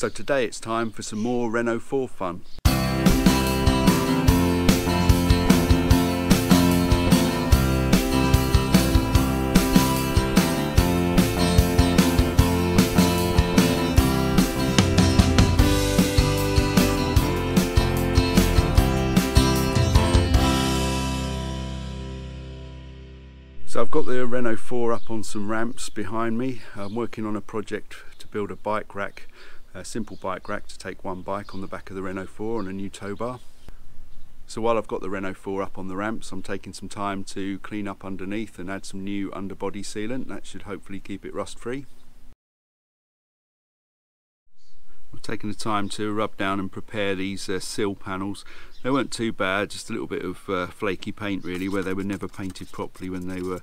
So today it's time for some more Renault 4 fun. So I've got the Renault 4 up on some ramps behind me. I'm working on a project to build a bike rack, a simple bike rack to take one bike on the back of the Renault 4 and a new tow bar. So while I've got the Renault 4 up on the ramps, I'm taking some time to clean up underneath and add some new underbody sealant. That should hopefully keep it rust free. I've taken the time to rub down and prepare these sill panels. They weren't too bad, just a little bit of flaky paint really, where they were never painted properly when they were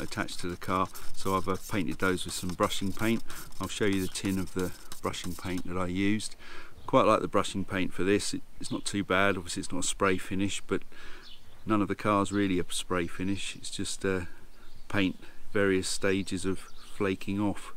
attached to the car. So I've painted those with some brushing paint. I'll show you the tin of the brushing paint that I used. Quite like the brushing paint for this. It's not too bad. Obviously it's not a spray finish, but none of the cars really a spray finish. It's just paint, various stages of flaking off.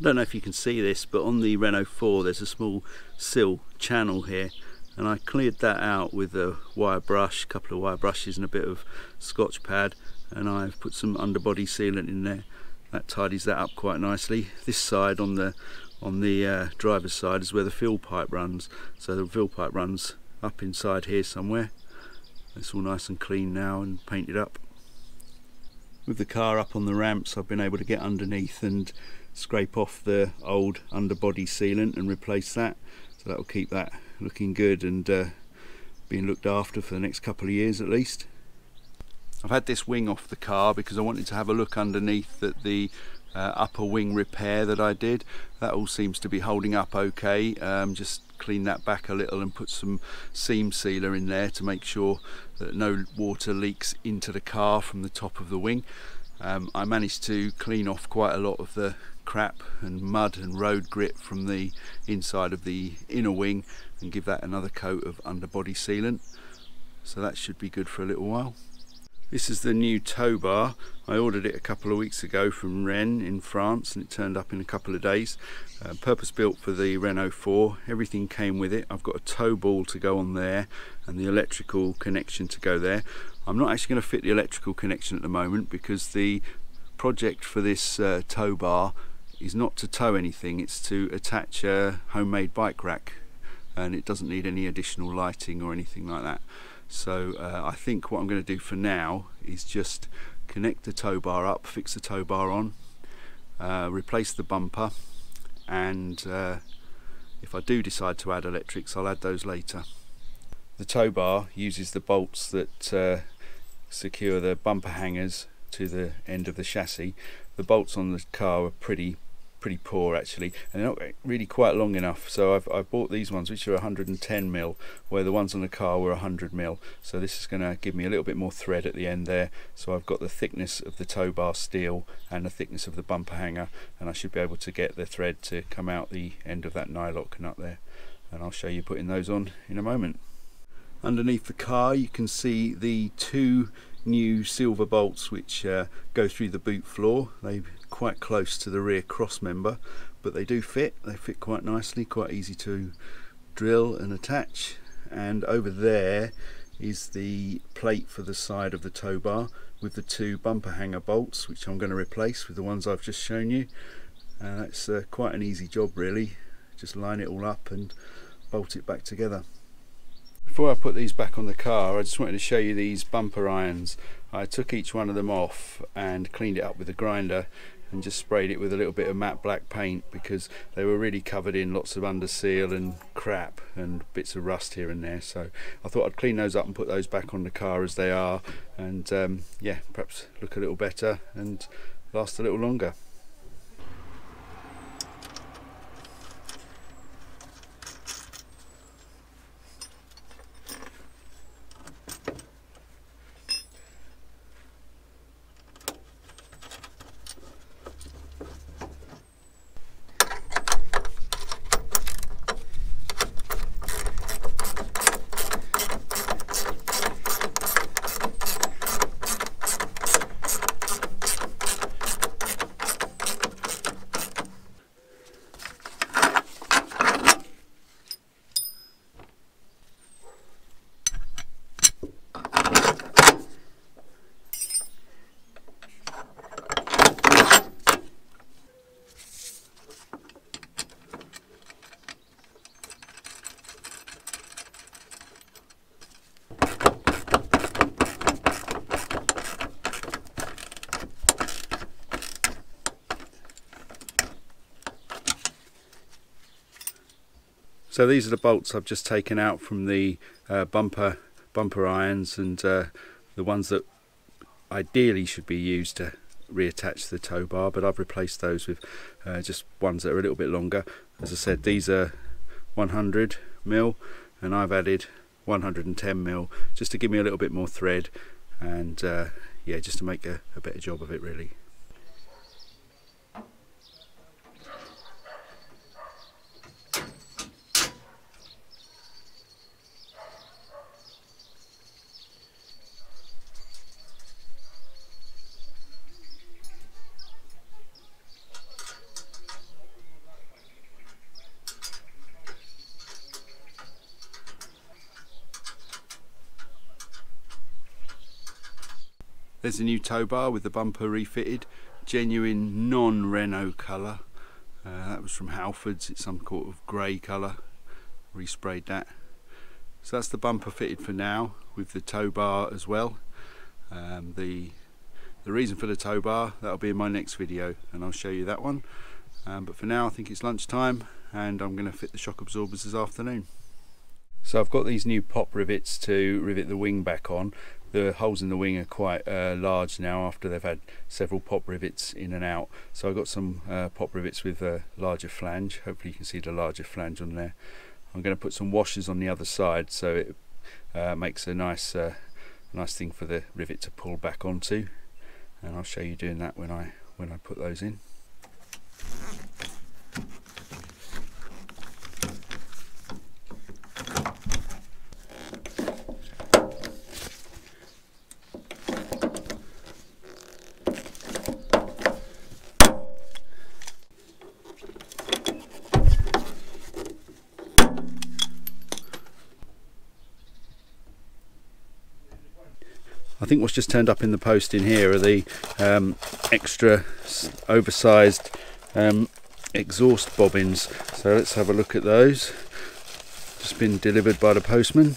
I don't know if you can see this, but on the Renault 4 there's a small sill channel here, and I cleared that out with a wire brush, a couple of wire brushes and a bit of Scotch pad, and I've put some underbody sealant in there. That tidies that up quite nicely. This side on the driver's side is where the fill pipe runs, so the fill pipe runs up inside here somewhere. It's all nice and clean now and painted up. With the car up on the ramps, I've been able to get underneath and scrape off the old underbody sealant and replace that, so that will keep that looking good and being looked after for the next couple of years at least. I've had this wing off the car because I wanted to have a look underneath at the upper wing repair that I did. That all seems to be holding up okay. Just clean that back a little and put some seam sealer in there to make sure that no water leaks into the car from the top of the wing. I managed to clean off quite a lot of the crap and mud and road grit from the inside of the inner wing and give that another coat of underbody sealant, so that should be good for a little while. This is the new tow bar. I ordered it a couple of weeks ago from Rennes in France, and it turned up in a couple of days. Purpose built for the Renault 4. Everything came with it. I've got a tow ball to go on there and the electrical connection to go there. I'm not actually going to fit the electrical connection at the moment because the project for this tow bar is not to tow anything, it's to attach a homemade bike rack, and it doesn't need any additional lighting or anything like that. So I think what I'm going to do for now is just connect the tow bar up, fix the tow bar on, replace the bumper, and if I do decide to add electrics, I'll add those later. The tow bar uses the bolts that secure the bumper hangers to the end of the chassis. The bolts on the car are pretty poor actually, and they're not really quite long enough, so I've bought these ones which are 110mm, where the ones on the car were 100mm. So this is going to give me a little bit more thread at the end there, so I've got the thickness of the tow bar steel and the thickness of the bumper hanger, and I should be able to get the thread to come out the end of that nylock nut there, and I'll show you putting those on in a moment. Underneath the car you can see the two new silver bolts which go through the boot floor. They're quite close to the rear cross member, but they do fit. They fit quite nicely, quite easy to drill and attach. And over there is the plate for the side of the tow bar with the two bumper hanger bolts, which I'm going to replace with the ones I've just shown you. That's quite an easy job really. Just line it all up and bolt it back together. Before I put these back on the car, I just wanted to show you these bumper irons. I took each one of them off and cleaned it up with a grinder and just sprayed it with a little bit of matte black paint because they were really covered in lots of underseal and crap and bits of rust here and there. So I thought I'd clean those up and put those back on the car as they are, and yeah, perhaps look a little better and last a little longer. So these are the bolts I've just taken out from the bumper irons, and the ones that ideally should be used to reattach the tow bar, but I've replaced those with just ones that are a little bit longer. As I said, these are 100mm and I've added 110mm just to give me a little bit more thread, and yeah, just to make a better job of it really. There's a new tow bar with the bumper refitted, genuine non-Renault colour. That was from Halfords, it's some sort of grey colour, resprayed that. So that's the bumper fitted for now with the tow bar as well. The reason for the tow bar, that'll be in my next video and I'll show you that one. But for now I think it's lunchtime and I'm going to fit the shock absorbers this afternoon. So I've got these new pop rivets to rivet the wing back on. The holes in the wing are quite large now after they've had several pop rivets in and out. So I've got some pop rivets with a larger flange. Hopefully you can see the larger flange on there. I'm going to put some washers on the other side so it makes a nice thing for the rivet to pull back onto. And I'll show you doing that when I put those in. I think what's just turned up in the post in here are the extra oversized exhaust bobbins. So let's have a look at those. Just been delivered by the postman.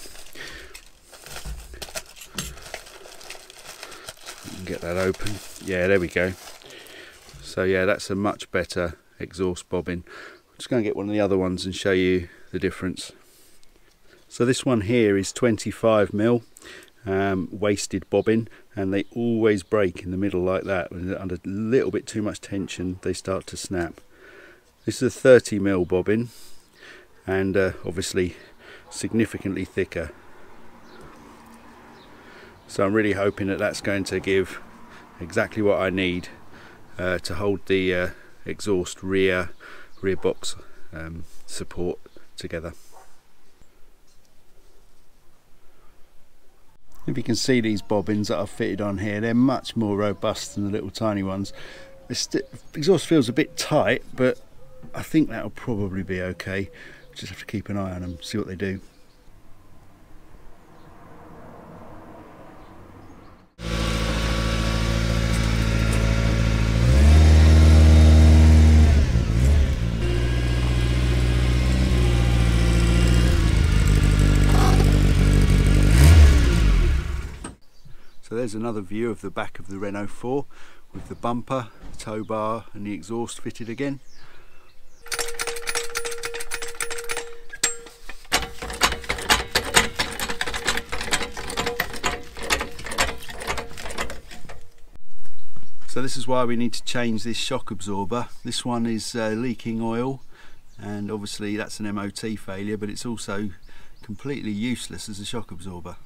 You can get that open. Yeah, there we go. So yeah, that's a much better exhaust bobbin. I'm just going to get one of the other ones and show you the difference. So this one here is 25mm. Wasted bobbin, and they always break in the middle like that. When under a little bit too much tension they start to snap. This is a 30mm bobbin, and obviously significantly thicker, so I'm really hoping that that's going to give exactly what I need to hold the exhaust rear box support together. If you can see these bobbins that I've fitted on here, they're much more robust than the little tiny ones. The exhaust feels a bit tight, but I think that'll probably be okay. Just have to keep an eye on them, see what they do. So there's another view of the back of the Renault 4 with the bumper, the tow bar and the exhaust fitted again. So this is why we need to change this shock absorber. This one is leaking oil, and obviously that's an MOT failure, but it's also completely useless as a shock absorber.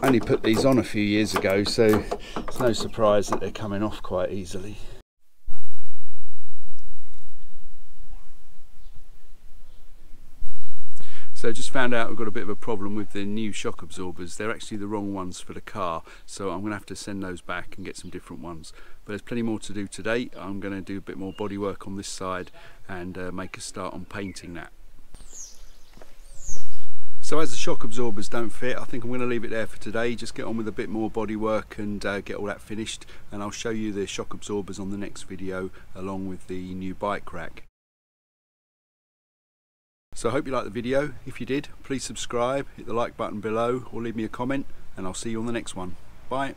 I only put these on a few years ago, so it's no surprise that they're coming off quite easily. So just found out we've got a bit of a problem with the new shock absorbers. They're actually the wrong ones for the car, so I'm going to have to send those back and get some different ones. But there's plenty more to do today. I'm going to do a bit more body work on this side and make a start on painting that. So as the shock absorbers don't fit, I think I'm going to leave it there for today. Just get on with a bit more body work and get all that finished, and I'll show you the shock absorbers on the next video along with the new bike rack. So I hope you liked the video. If you did, please subscribe, hit the like button below or leave me a comment, and I'll see you on the next one. Bye.